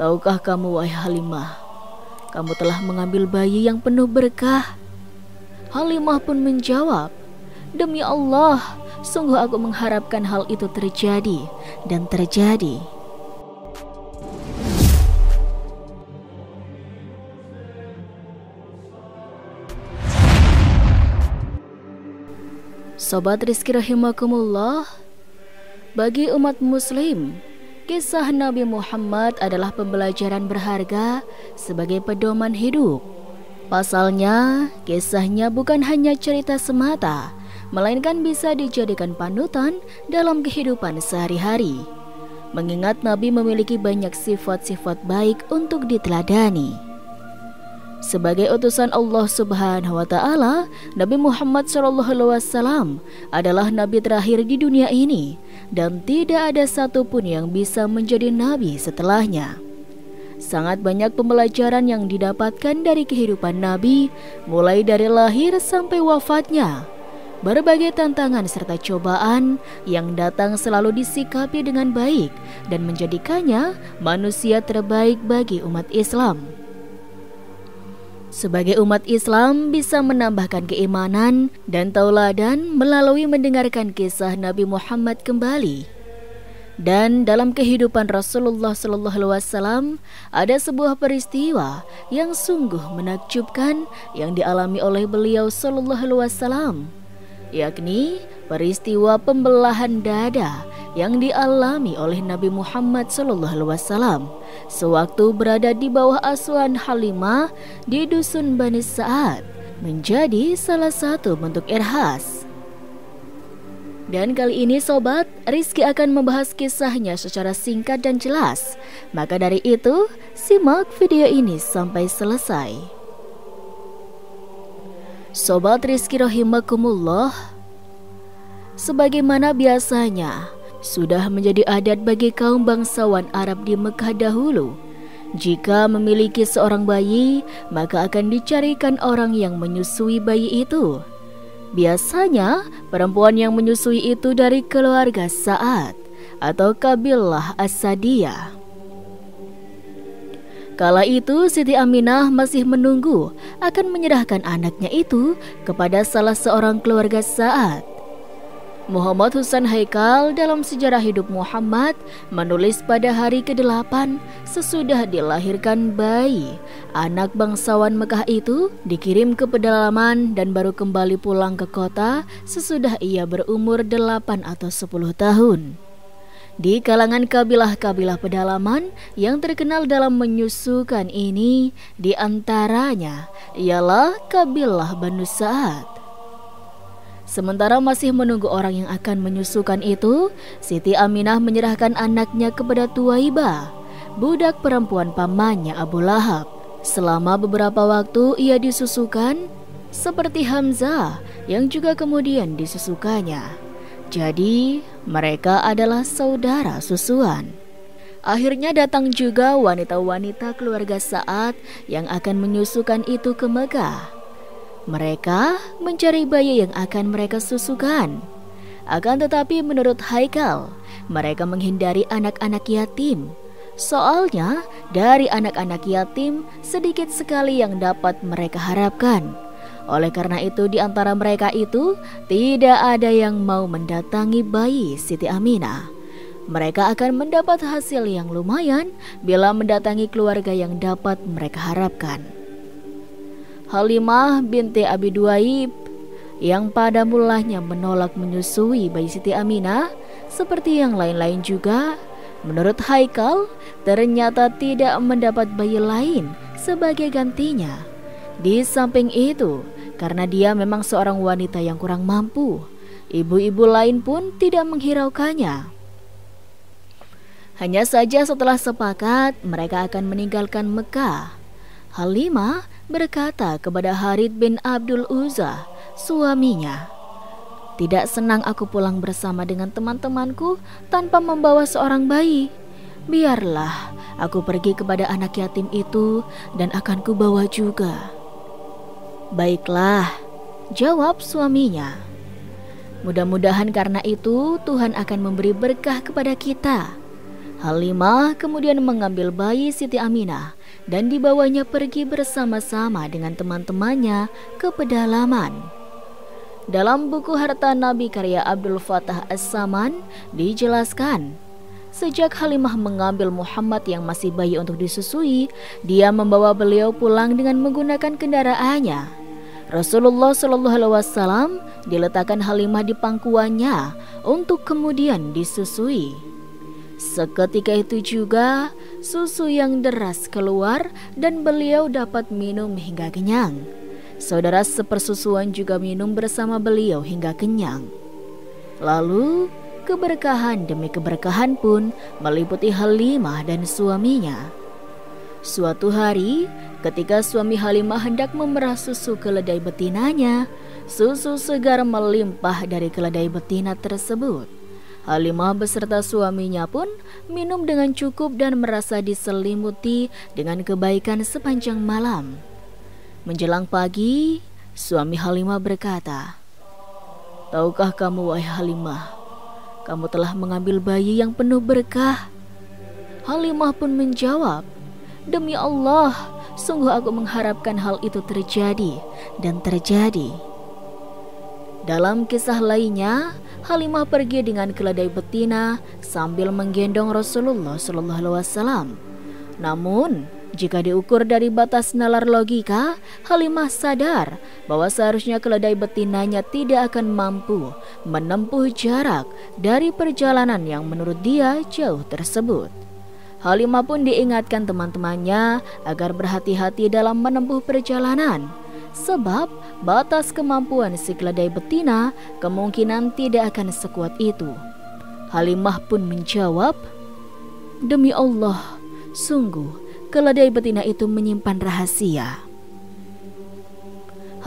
"Tahukah kamu, wahai Halimah, kamu telah mengambil bayi yang penuh berkah?" Halimah pun menjawab, "Demi Allah, sungguh aku mengharapkan hal itu terjadi dan terjadi." Sobat Rizki rahimakumullah, bagi umat muslim, kisah Nabi Muhammad adalah pembelajaran berharga sebagai pedoman hidup. Pasalnya, kisahnya bukan hanya cerita semata, melainkan bisa dijadikan panutan dalam kehidupan sehari-hari. Mengingat Nabi memiliki banyak sifat-sifat baik untuk diteladani. Sebagai utusan Allah Subhanahu wa Ta'ala, Nabi Muhammad SAW adalah nabi terakhir di dunia ini, dan tidak ada satupun yang bisa menjadi nabi setelahnya. Sangat banyak pembelajaran yang didapatkan dari kehidupan Nabi, mulai dari lahir sampai wafatnya. Berbagai tantangan serta cobaan yang datang selalu disikapi dengan baik dan menjadikannya manusia terbaik bagi umat Islam. Sebagai umat Islam bisa menambahkan keimanan dan tauladan melalui mendengarkan kisah Nabi Muhammad kembali. Dan dalam kehidupan Rasulullah SAW ada sebuah peristiwa yang sungguh menakjubkan yang dialami oleh beliau SAW, yakni peristiwa pembelahan dada yang dialami oleh Nabi Muhammad SAW sewaktu berada di bawah asuhan Halimah di dusun Bani Sa'ad, menjadi salah satu bentuk irhas. Dan kali ini sobat, Rizki akan membahas kisahnya secara singkat dan jelas. Maka dari itu, simak video ini sampai selesai. Sobat Rizki rahimakumullah, sebagaimana biasanya, sudah menjadi adat bagi kaum bangsawan Arab di Mekah dahulu. Jika memiliki seorang bayi, maka akan dicarikan orang yang menyusui bayi itu. Biasanya, perempuan yang menyusui itu dari keluarga Sa'ad atau kabilah As-Sadiah. Kala itu, Siti Aminah masih menunggu akan menyerahkan anaknya itu kepada salah seorang keluarga Sa'ad. Muhammad Husain Haikal dalam sejarah hidup Muhammad menulis pada hari ke-8 sesudah dilahirkan bayi, anak bangsawan Mekah itu dikirim ke pedalaman dan baru kembali pulang ke kota sesudah ia berumur 8 atau 10 tahun. Di kalangan kabilah-kabilah pedalaman yang terkenal dalam menyusukan ini, di antaranya ialah kabilah Bani Sa'ad. Sementara masih menunggu orang yang akan menyusukan itu, Siti Aminah menyerahkan anaknya kepada Thuwaiba, budak perempuan pamannya Abu Lahab. Selama beberapa waktu ia disusukan, seperti Hamzah yang juga kemudian disusukannya. Jadi mereka adalah saudara susuan. Akhirnya datang juga wanita-wanita keluarga Sa'ad yang akan menyusukan itu ke Mekah. Mereka mencari bayi yang akan mereka susukan. Akan tetapi menurut Haikal, mereka menghindari anak-anak yatim. Soalnya dari anak-anak yatim sedikit sekali yang dapat mereka harapkan. Oleh karena itu di antara mereka itu tidak ada yang mau mendatangi bayi Siti Aminah. Mereka akan mendapat hasil yang lumayan bila mendatangi keluarga yang dapat mereka harapkan. Halimah binti Abi Du'aib yang pada mulanya menolak menyusui bayi Siti Aminah seperti yang lain-lain juga, menurut Haikal ternyata tidak mendapat bayi lain sebagai gantinya. Di samping itu, karena dia memang seorang wanita yang kurang mampu, ibu-ibu lain pun tidak menghiraukannya. Hanya saja setelah sepakat mereka akan meninggalkan Mekah, Halimah berkata kepada Harith bin Abdul Uzza, suaminya, "Tidak senang aku pulang bersama dengan teman-temanku tanpa membawa seorang bayi. Biarlah aku pergi kepada anak yatim itu dan akan kubawa juga." "Baiklah," jawab suaminya. "Mudah-mudahan karena itu Tuhan akan memberi berkah kepada kita." Halimah kemudian mengambil bayi Siti Aminah dan dibawanya pergi bersama-sama dengan teman-temannya ke pedalaman. Dalam buku Harta Nabi karya Abdul Fatah As-Saman dijelaskan, sejak Halimah mengambil Muhammad yang masih bayi untuk disusui, dia membawa beliau pulang dengan menggunakan kendaraannya. Rasulullah SAW diletakkan Halimah di pangkuannya untuk kemudian disusui. Seketika itu juga susu yang deras keluar dan beliau dapat minum hingga kenyang. Saudara sepersusuan juga minum bersama beliau hingga kenyang. Lalu keberkahan demi keberkahan pun meliputi Halimah dan suaminya. Suatu hari ketika suami Halimah hendak memerah susu keledai betinanya, susu segar melimpah dari keledai betina tersebut. Halimah beserta suaminya pun minum dengan cukup dan merasa diselimuti dengan kebaikan sepanjang malam. Menjelang pagi, suami Halimah berkata, "Tahukah kamu, wahai Halimah, kamu telah mengambil bayi yang penuh berkah?" Halimah pun menjawab, "Demi Allah, sungguh aku mengharapkan hal itu terjadi dan terjadi." Dalam kisah lainnya, Halimah pergi dengan keledai betina sambil menggendong Rasulullah SAW. Namun, jika diukur dari batas nalar logika, Halimah sadar bahwa seharusnya keledai betinanya tidak akan mampu menempuh jarak dari perjalanan yang menurut dia jauh tersebut. Halimah pun diingatkan teman-temannya agar berhati-hati dalam menempuh perjalanan, sebab batas kemampuan si keledai betina kemungkinan tidak akan sekuat itu. Halimah pun menjawab, "Demi Allah, sungguh keledai betina itu menyimpan rahasia."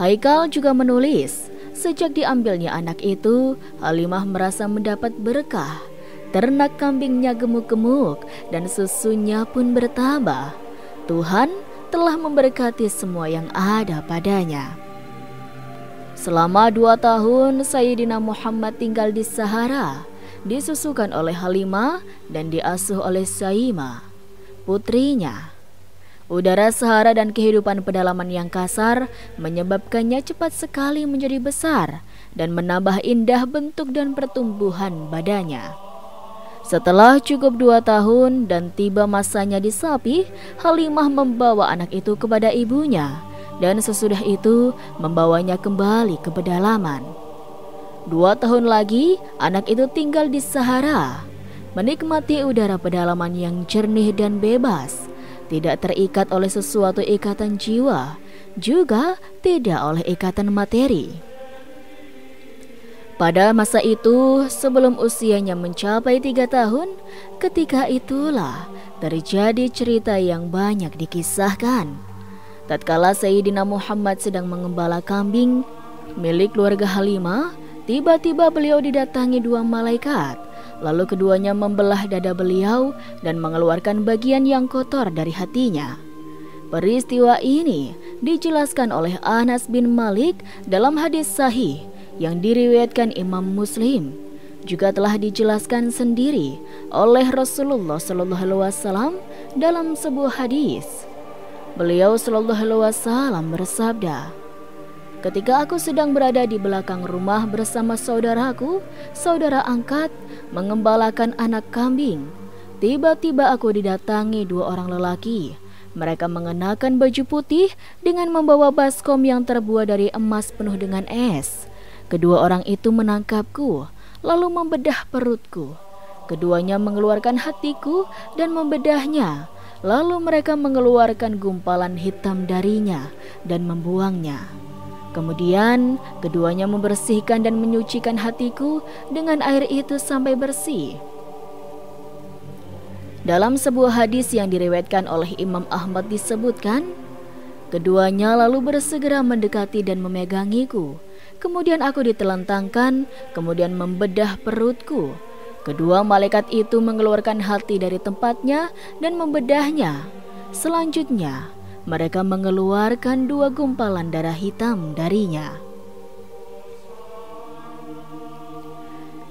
Haikal juga menulis, sejak diambilnya anak itu, Halimah merasa mendapat berkah. Ternak kambingnya gemuk-gemuk dan susunya pun bertambah. Tuhan telah memberkati semua yang ada padanya. Selama 2 tahun, Sayyidina Muhammad tinggal di Sahara, disusukan oleh Halimah dan diasuh oleh Saimah, putrinya. Udara Sahara dan kehidupan pedalaman yang kasar menyebabkannya cepat sekali menjadi besar dan menambah indah bentuk dan pertumbuhan badannya. Setelah cukup 2 tahun dan tiba masanya disapih, Halimah membawa anak itu kepada ibunya dan sesudah itu membawanya kembali ke pedalaman. 2 tahun lagi anak itu tinggal di Sahara, menikmati udara pedalaman yang jernih dan bebas, tidak terikat oleh sesuatu ikatan jiwa, juga tidak oleh ikatan materi. Pada masa itu, sebelum usianya mencapai 3 tahun, ketika itulah terjadi cerita yang banyak dikisahkan. Tatkala Sayyidina Muhammad sedang mengembala kambing milik keluarga Halimah, tiba-tiba beliau didatangi 2 malaikat. Lalu keduanya membelah dada beliau dan mengeluarkan bagian yang kotor dari hatinya. Peristiwa ini dijelaskan oleh Anas bin Malik dalam hadis sahih yang diriwayatkan Imam Muslim. Juga telah dijelaskan sendiri oleh Rasulullah SAW dalam sebuah hadis. Beliau SAW bersabda, "Ketika aku sedang berada di belakang rumah bersama saudaraku, saudara angkat, mengembalakan anak kambing, tiba-tiba aku didatangi 2 orang lelaki. Mereka mengenakan baju putih dengan membawa baskom yang terbuat dari emas penuh dengan es. Kedua orang itu menangkapku, lalu membedah perutku. Keduanya mengeluarkan hatiku dan membedahnya, lalu mereka mengeluarkan gumpalan hitam darinya dan membuangnya. Kemudian keduanya membersihkan dan menyucikan hatiku dengan air itu sampai bersih." Dalam sebuah hadis yang diriwayatkan oleh Imam Ahmad disebutkan, "Keduanya lalu bersegera mendekati dan memegangiku. Kemudian aku ditelentangkan, kemudian membedah perutku. Kedua malaikat itu mengeluarkan hati dari tempatnya dan membedahnya. Selanjutnya, mereka mengeluarkan 2 gumpalan darah hitam darinya."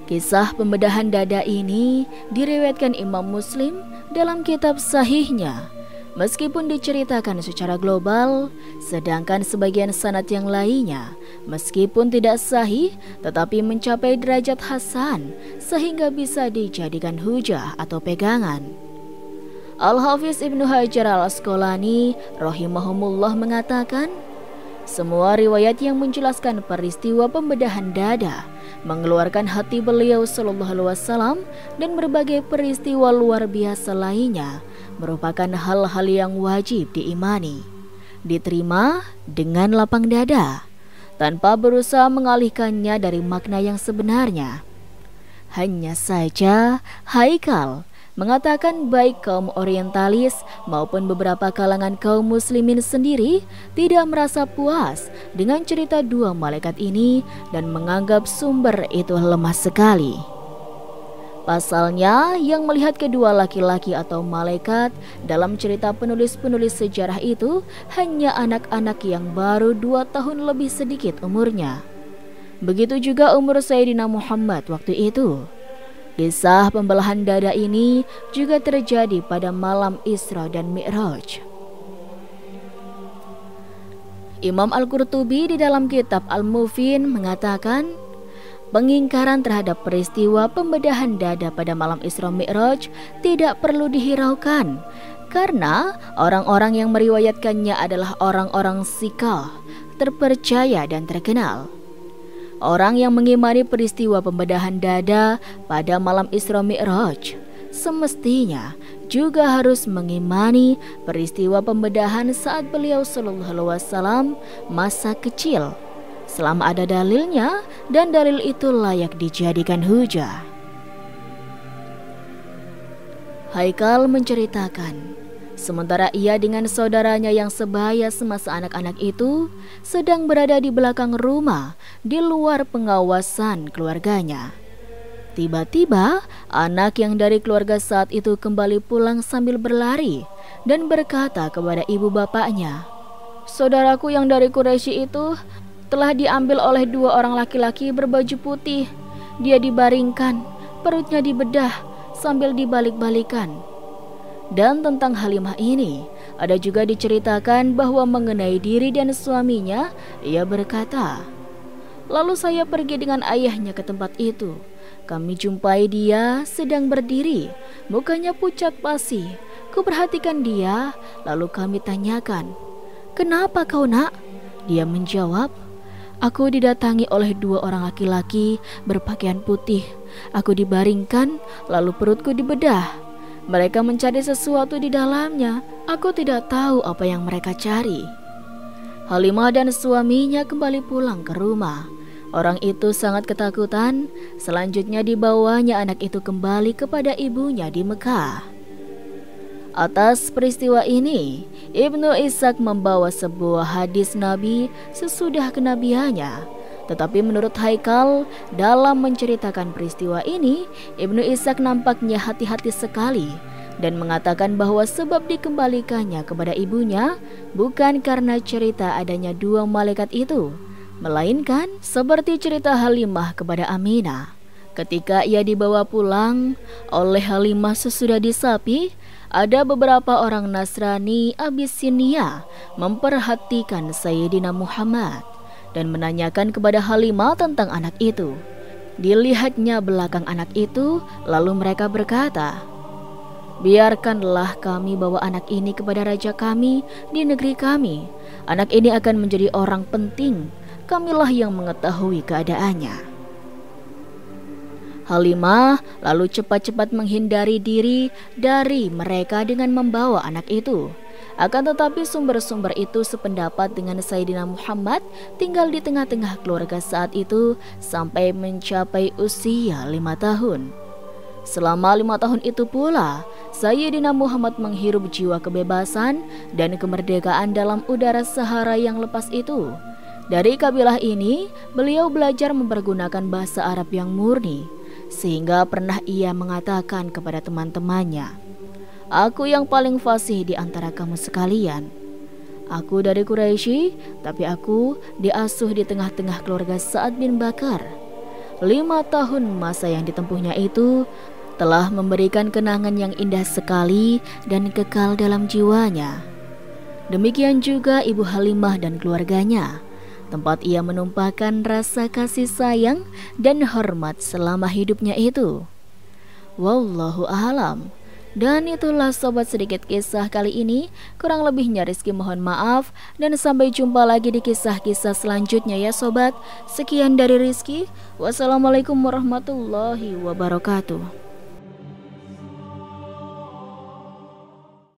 Kisah pembedahan dada ini diriwayatkan Imam Muslim dalam kitab sahihnya, meskipun diceritakan secara global, sedangkan sebagian sanad yang lainnya meskipun tidak sahih tetapi mencapai derajat hasan sehingga bisa dijadikan hujah atau pegangan. Al-Hafiz ibnu Hajar al Asqolani rahimahumullah mengatakan, semua riwayat yang menjelaskan peristiwa pembedahan dada mengeluarkan hati beliau SAW dan berbagai peristiwa luar biasa lainnya merupakan hal-hal yang wajib diimani, diterima dengan lapang dada, tanpa berusaha mengalihkannya dari makna yang sebenarnya. Hanya saja Haikal mengatakan baik kaum orientalis maupun beberapa kalangan kaum muslimin sendiri tidak merasa puas dengan cerita dua malaikat ini dan menganggap sumber itu lemah sekali. Pasalnya, yang melihat kedua laki-laki atau malaikat dalam cerita penulis-penulis sejarah itu hanya anak-anak yang baru 2 tahun lebih sedikit umurnya. Begitu juga umur Sayyidina Muhammad waktu itu. Kisah pembelahan dada ini juga terjadi pada malam Isra dan Mi'raj. Imam Al-Qurtubi di dalam kitab Al-Mufin mengatakan, pengingkaran terhadap peristiwa pembedahan dada pada malam Isra Mi'raj tidak perlu dihiraukan, karena orang-orang yang meriwayatkannya adalah orang-orang sikah, terpercaya dan terkenal. Orang yang mengimani peristiwa pembedahan dada pada malam Isra Mi'raj semestinya juga harus mengimani peristiwa pembedahan saat beliau SAW masa kecil, selama ada dalilnya dan dalil itu layak dijadikan hujah. Haikal menceritakan, sementara ia dengan saudaranya yang sebaya semasa anak-anak itu sedang berada di belakang rumah di luar pengawasan keluarganya. Tiba-tiba anak yang dari keluarga saat itu kembali pulang sambil berlari dan berkata kepada ibu bapaknya, "Saudaraku yang dari Quraisy itu telah diambil oleh 2 orang laki-laki berbaju putih. Dia dibaringkan, perutnya dibedah sambil dibalik-balikan." Dan tentang Halimah ini ada juga diceritakan bahwa mengenai diri dan suaminya ia berkata, "Lalu saya pergi dengan ayahnya ke tempat itu. Kami jumpai dia sedang berdiri, mukanya pucat pasi. Kuperhatikan dia, lalu kami tanyakan, 'Kenapa kau nak?' Dia menjawab, 'Aku didatangi oleh 2 orang laki-laki berpakaian putih. Aku dibaringkan, lalu perutku dibedah. Mereka mencari sesuatu di dalamnya. Aku tidak tahu apa yang mereka cari.'" Halimah dan suaminya kembali pulang ke rumah. Orang itu sangat ketakutan. Selanjutnya dibawanya anak itu kembali kepada ibunya di Mekah. Atas peristiwa ini, Ibnu Ishaq membawa sebuah hadis Nabi sesudah kenabiannya. Tetapi menurut Haikal, dalam menceritakan peristiwa ini, Ibnu Ishaq nampaknya hati-hati sekali dan mengatakan bahwa sebab dikembalikannya kepada ibunya bukan karena cerita adanya 2 malaikat itu, melainkan seperti cerita Halimah kepada Aminah. Ketika ia dibawa pulang oleh Halimah sesudah disapi, ada beberapa orang Nasrani Abisinia memperhatikan Sayyidina Muhammad dan menanyakan kepada Halimah tentang anak itu. Dilihatnya belakang anak itu, lalu mereka berkata, "Biarkanlah kami bawa anak ini kepada raja kami di negeri kami. Anak ini akan menjadi orang penting, kamilah yang mengetahui keadaannya." Halimah lalu cepat-cepat menghindari diri dari mereka dengan membawa anak itu. Akan tetapi sumber-sumber itu sependapat dengan Sayyidina Muhammad tinggal di tengah-tengah keluarga saat itu sampai mencapai usia 5 tahun. Selama 5 tahun itu pula, Sayyidina Muhammad menghirup jiwa kebebasan dan kemerdekaan dalam udara Sahara yang lepas itu. Dari kabilah ini, beliau belajar mempergunakan bahasa Arab yang murni, sehingga pernah ia mengatakan kepada teman-temannya, "Aku yang paling fasih di antara kamu sekalian. Aku dari Quraisy, tapi aku diasuh di tengah-tengah keluarga Sa'd bin Bakar. 5 tahun masa yang ditempuhnya itu telah memberikan kenangan yang indah sekali dan kekal dalam jiwanya. Demikian juga Ibu Halimah dan keluarganya, tempat ia menumpahkan rasa kasih sayang dan hormat selama hidupnya itu. Wallahu a'lam. Dan itulah sobat sedikit kisah kali ini. Kurang lebihnya Rizky mohon maaf. Dan sampai jumpa lagi di kisah-kisah selanjutnya ya sobat. Sekian dari Rizky. Wassalamualaikum warahmatullahi wabarakatuh.